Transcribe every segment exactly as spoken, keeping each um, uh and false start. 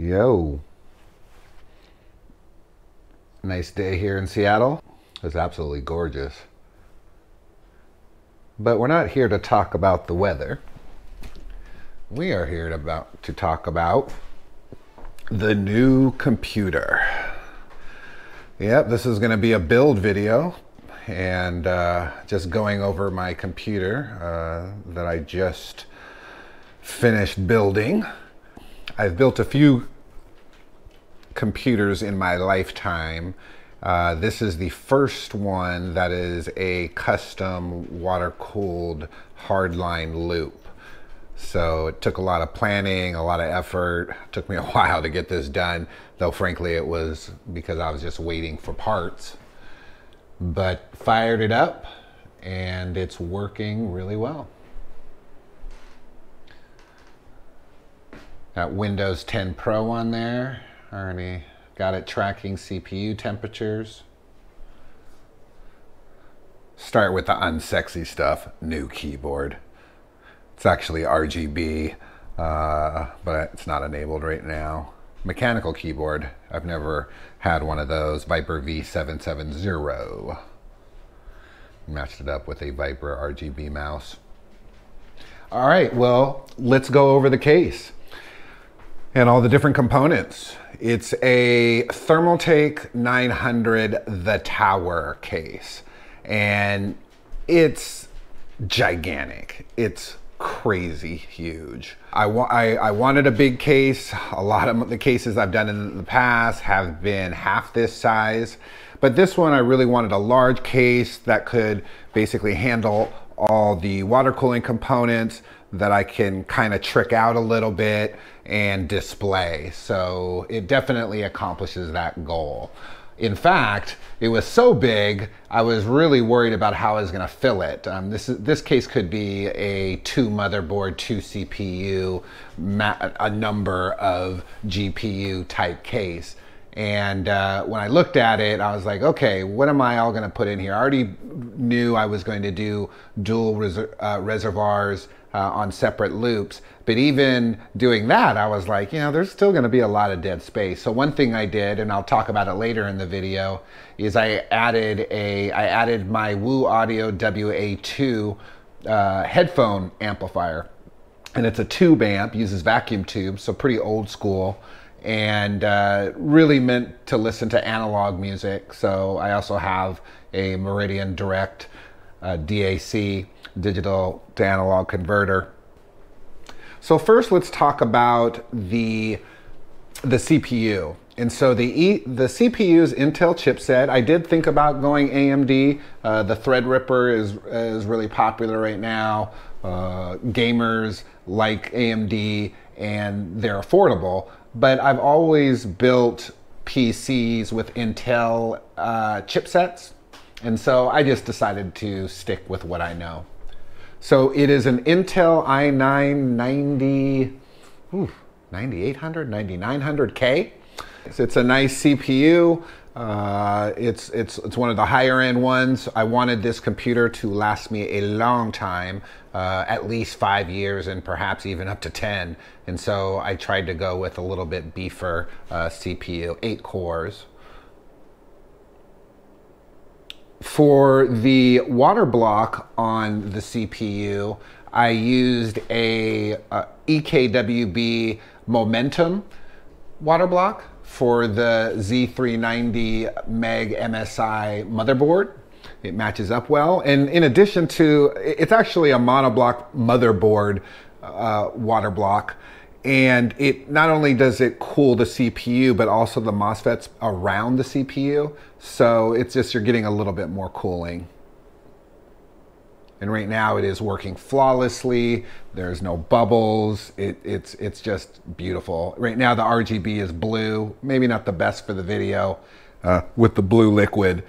Yo. Nice day here in Seattle. It's absolutely gorgeous. But we're not here to talk about the weather. We are here to, about, to talk about the new computer. Yep, this is going to be a build video. And uh, just going over my computer uh, that I just finished building. I've built a few computers in my lifetime. Uh, this is the first one that is a custom water-cooled hardline loop. So it took a lot of planning, a lot of effort. It took me a while to get this done, though frankly it was because I was just waiting for parts. But fired it up and it's working really well. Got Windows ten Pro on there. Already got it tracking C P U temperatures. Start with the unsexy stuff, new keyboard. It's actually R G B, uh, but it's not enabled right now. Mechanical keyboard, I've never had one of those. Viper V seven seventy. Matched it up with a Viper R G B mouse. All right, well, let's go over the case and all the different components. It's a Thermaltake nine hundred The Tower case, and it's gigantic. It's crazy huge. I, wa I, I wanted a big case. A lot of the cases I've done in the past have been half this size, but this one I really wanted a large case that could basically handle all the water cooling components that I can kind of trick out a little bit and display. So it definitely accomplishes that goal. In fact, it was so big, I was really worried about how I was gonna fill it. Um, this, is, this case could be a two motherboard, two C P U, a number of G P U type case. And uh, when I looked at it, I was like, okay, what am I all gonna put in here? I already knew I was going to do dual res uh, reservoirs uh, on separate loops. But even doing that, I was like, you know, there's still gonna be a lot of dead space. So one thing I did, and I'll talk about it later in the video, is I added a, I added my Woo Audio W A two uh, headphone amplifier. And it's a tube amp, uses vacuum tubes, so pretty old school, and uh, really meant to listen to analog music. So I also have a Meridian Direct uh, D A C, digital to analog converter. So first let's talk about the, the C P U. And so the, e, the C P U's Intel chipset, I did think about going A M D. Uh, the Threadripper is, is really popular right now. Uh, gamers like A M D and they're affordable, but I've always built P Cs with Intel uh, chipsets. And so I just decided to stick with what I know. So it is an Intel i nine ninety-eight hundred, ninety-nine hundred K. It's a nice C P U. Uh, it's, it's, it's one of the higher end ones. I wanted this computer to last me a long time, uh, at least five years and perhaps even up to ten. And so I tried to go with a little bit beefer uh, C P U, eight cores. For the water block on the C P U, I used a, a E K W B Momentum water block for the Z three ninety Meg M S I motherboard. It matches up well. And in addition to, it's actually a monoblock motherboard uh, water block. And it not only does it cool the C P U, but also the MOSFETs around the C P U. So it's just, you're getting a little bit more cooling. And right now it is working flawlessly. There's no bubbles. It, it's, it's just beautiful. Right now the R G B is blue. Maybe not the best for the video uh, with the blue liquid,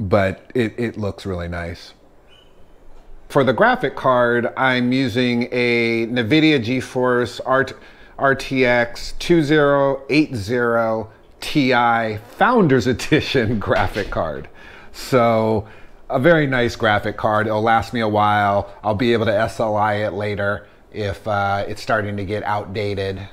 but it, it looks really nice. For the graphic card, I'm using a NVIDIA GeForce R T X twenty eighty T I Founders Edition graphic card. So a very nice graphic card. It'll last me a while. I'll be able to S L I it later if uh, it's starting to get outdated.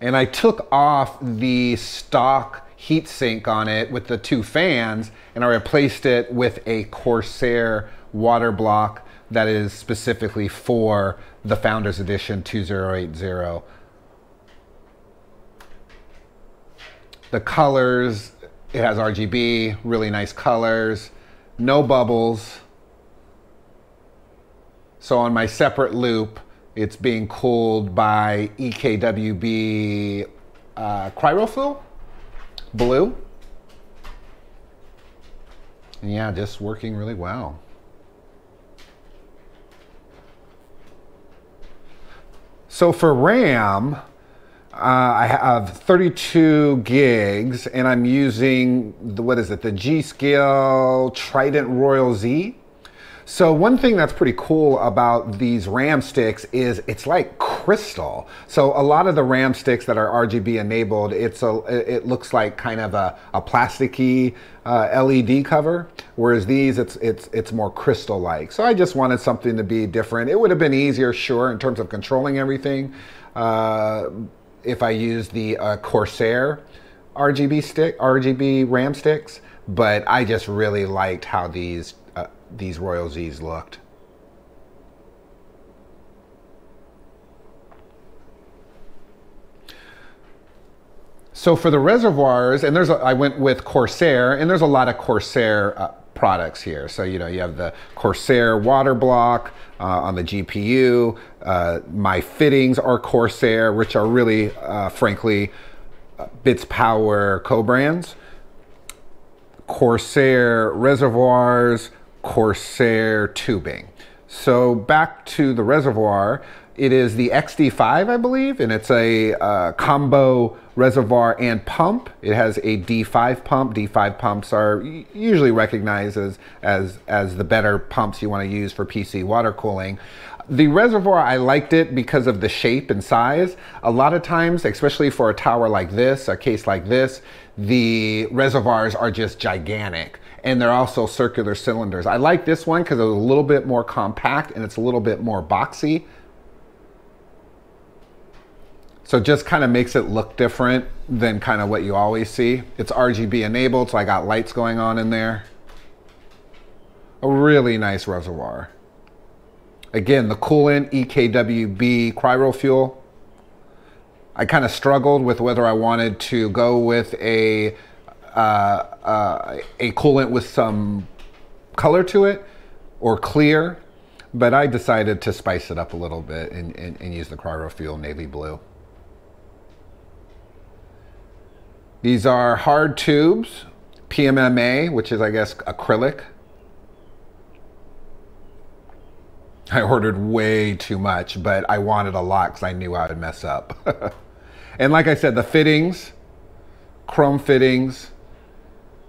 and I took off the stock heatsink on it with the two fans, and I replaced it with a Corsair water block that is specifically for the Founders Edition two thousand eighty. The colors, it has R G B, really nice colors, no bubbles. So on my separate loop, it's being cooled by E K W B uh, Cryofuel Blue. And yeah, just working really well. So for RAM, uh, I have thirty-two gigs, and I'm using, the, what is it, the G.Skill Trident Royal Z. So one thing that's pretty cool about these RAM sticks is it's like crystal. So a lot of the RAM sticks that are R G B enabled, it's a, it looks like kind of a, a plasticky uh, L E D cover, whereas these, it's, it's, it's more crystal-like. So I just wanted something to be different. It would have been easier, sure, in terms of controlling everything uh, if I used the uh, Corsair R G B stick, R G B RAM sticks, but I just really liked how these Uh, these Royal Z's looked. So for the reservoirs, and there's a, I went with Corsair, and there's a lot of Corsair uh, products here. So you know you have the Corsair water block uh, on the G P U. Uh, my fittings are Corsair, which are really, uh, frankly, uh, Bits Power co-brands. Corsair reservoirs, Corsair tubing. So back to the reservoir, it is the X D five, I believe, and it's a uh, combo reservoir and pump. It has a D five pump. D five pumps are usually recognized as, as, as the better pumps you want to use for P C water cooling. The reservoir, I liked it because of the shape and size. A lot of times, especially for a tower like this, a case like this, the reservoirs are just gigantic, and they're also circular cylinders. I like this one because it's a little bit more compact and it's a little bit more boxy. So it just kind of makes it look different than kind of what you always see. It's R G B enabled, so I got lights going on in there. A really nice reservoir. Again, the coolant, E K W B Cryofuel. I kind of struggled with whether I wanted to go with a, uh, uh, a coolant with some color to it or clear, but I decided to spice it up a little bit and, and, and use the Cryofuel Navy Blue. These are hard tubes, P M M A, which is, I guess, acrylic. I ordered way too much, but I wanted a lot because I knew I would mess up. And like I said, the fittings, chrome fittings,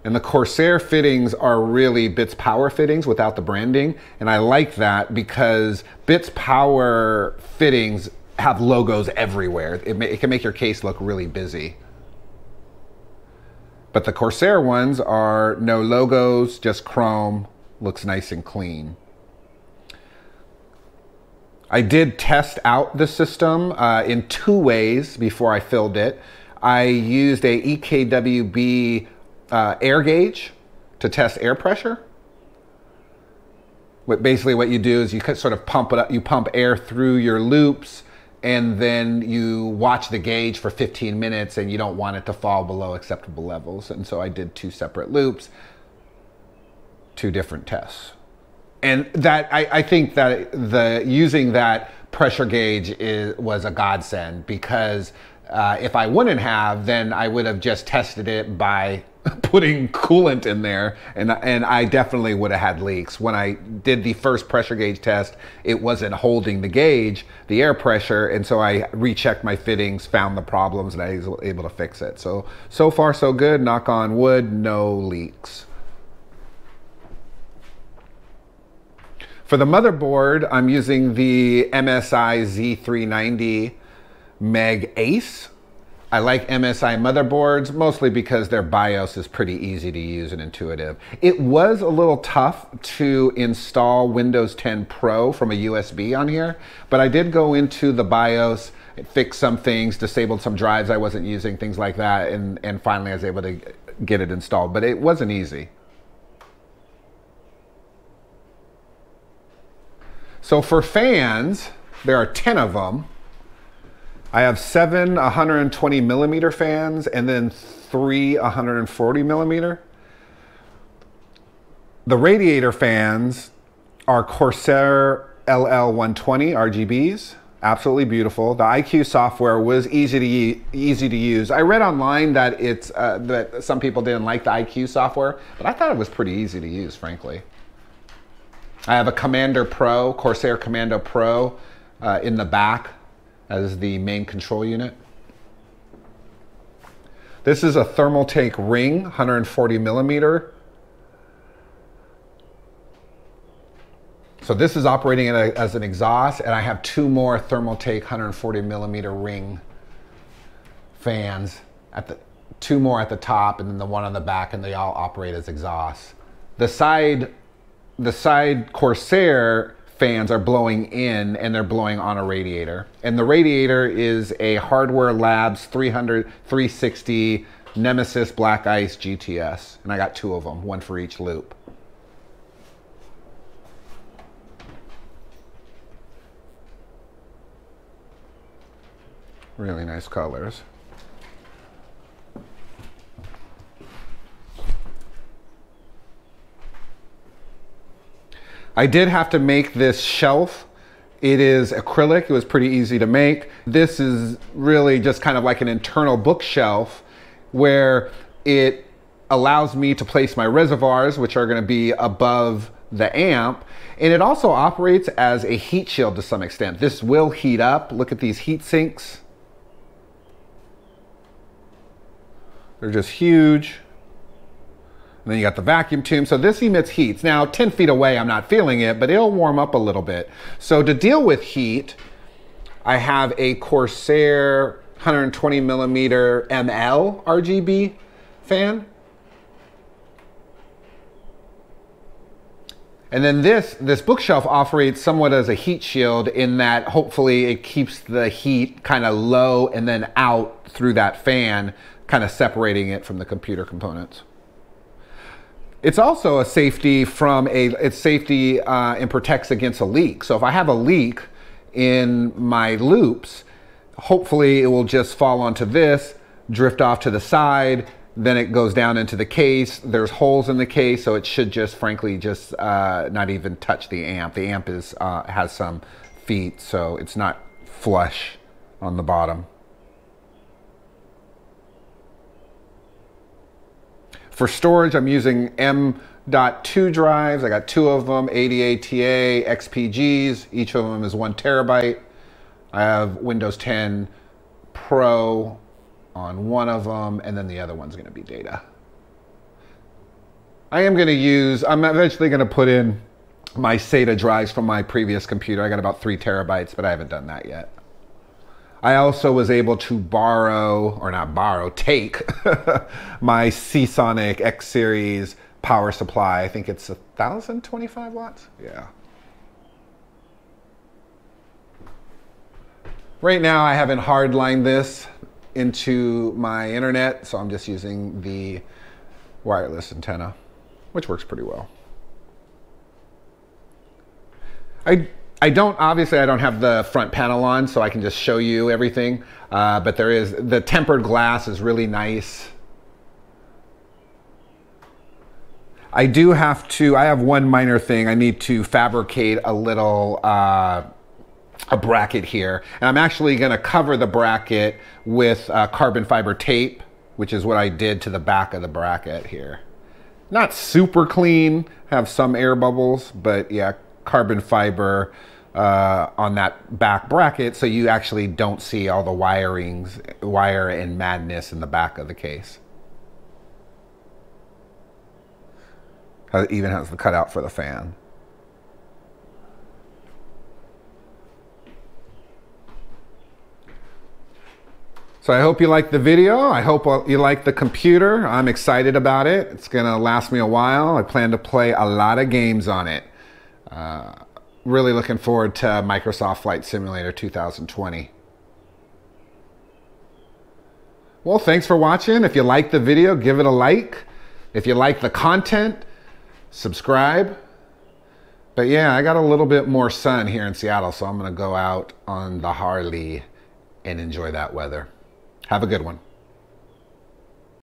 and the Corsair fittings are really Bits Power fittings without the branding. And I like that because Bits Power fittings have logos everywhere. It, ma it can make your case look really busy. But the Corsair ones are no logos, just chrome, looks nice and clean. I did test out the system uh, in two ways before I filled it. I used a E K W B uh, air gauge to test air pressure. What basically what you do is you sort of pump it up, you pump air through your loops, and then you watch the gauge for fifteen minutes, and you don't want it to fall below acceptable levels. And so I did two separate loops, two different tests. And that, I, I think that the using that pressure gauge is, was a godsend, because uh, if I wouldn't have, then I would have just tested it by putting coolant in there, and, and I definitely would have had leaks. When I did the first pressure gauge test, it wasn't holding the gauge, the air pressure, and so I rechecked my fittings, found the problems, and I was able to fix it. So, so far so good, knock on wood, no leaks. For the motherboard, I'm using the M S I Z three ninety Meg Ace. I like M S I motherboards, mostly because their BIOS is pretty easy to use and intuitive. It was a little tough to install Windows ten Pro from a U S B on here, but I did go into the BIOS, fixed some things, disabled some drives I wasn't using, things like that, and, and finally I was able to get it installed, but it wasn't easy. So for fans, there are ten of them. I have seven one hundred twenty millimeter fans and then three one hundred forty millimeter. The radiator fans are Corsair L L one twenty R G Bs, absolutely beautiful. The iCUE software was easy to easy to use. I read online that it's uh, that some people didn't like the iCUE software, but I thought it was pretty easy to use, frankly. I have a Commander Pro, Corsair Commander Pro, uh, in the back as the main control unit. This is a Thermaltake Riing, one hundred forty millimeter. So this is operating as an exhaust, and I have two more Thermaltake one hundred forty millimeter Riing fans, at the, two more at the top and then the one on the back, and they all operate as exhausts. The side, the side Corsair fans are blowing in, and they're blowing on a radiator. And the radiator is a Hardware Labs three sixty Nemesis Black Ice G T S. And I got two of them, one for each loop. Really nice colors. I did have to make this shelf. It is acrylic, it was pretty easy to make. This is really just kind of like an internal bookshelf where it allows me to place my reservoirs, which are gonna be above the amp, and it also operates as a heat shield to some extent. This will heat up. Look at these heat sinks. They're just huge. And then you got the vacuum tube. So this emits heat. Now, ten feet away, I'm not feeling it, but it'll warm up a little bit. So to deal with heat, I have a Corsair one hundred twenty millimeter M L R G B fan. And then this, this bookshelf operates somewhat as a heat shield in that hopefully it keeps the heat kind of low and then out through that fan, kind of separating it from the computer components. It's also a safety from a, it's safety uh, and protects against a leak. So if I have a leak in my loops, hopefully it will just fall onto this, drift off to the side, then it goes down into the case. There's holes in the case, so it should just frankly just uh, not even touch the amp. The amp is, uh, has some feet, so it's not flush on the bottom. For storage, I'm using M dot two drives. I got two of them, A D A T A, X P Gs. Each of them is one terabyte. I have Windows ten Pro on one of them, and then the other one's gonna be data. I am gonna use, I'm eventually gonna put in my SATA drives from my previous computer. I got about three terabytes, but I haven't done that yet. I also was able to borrow, or not borrow, take my Seasonic X-Series power supply. I think it's one thousand twenty-five watts, yeah. Right now I haven't hardlined this into my internet, so I'm just using the wireless antenna, which works pretty well. I. I don't, obviously I don't have the front panel on, so I can just show you everything, uh, but there is, the tempered glass is really nice. I do have to, I have one minor thing, I need to fabricate a little, uh, a bracket here, and I'm actually gonna cover the bracket with uh, carbon fiber tape, which is what I did to the back of the bracket here. Not super clean, have some air bubbles, but yeah, carbon fiber uh, on that back bracket, so you actually don't see all the wirings, wire and madness in the back of the case. It even has the cutout for the fan. So I hope you liked the video. I hope you liked the computer. I'm excited about it. It's gonna last me a while. I plan to play a lot of games on it. Uh, really looking forward to Microsoft Flight Simulator two thousand twenty. Well, thanks for watching. If you liked the video, give it a like. If you like the content, subscribe. But yeah, I got a little bit more sun here in Seattle, so I'm gonna go out on the Harley and enjoy that weather. Have a good one.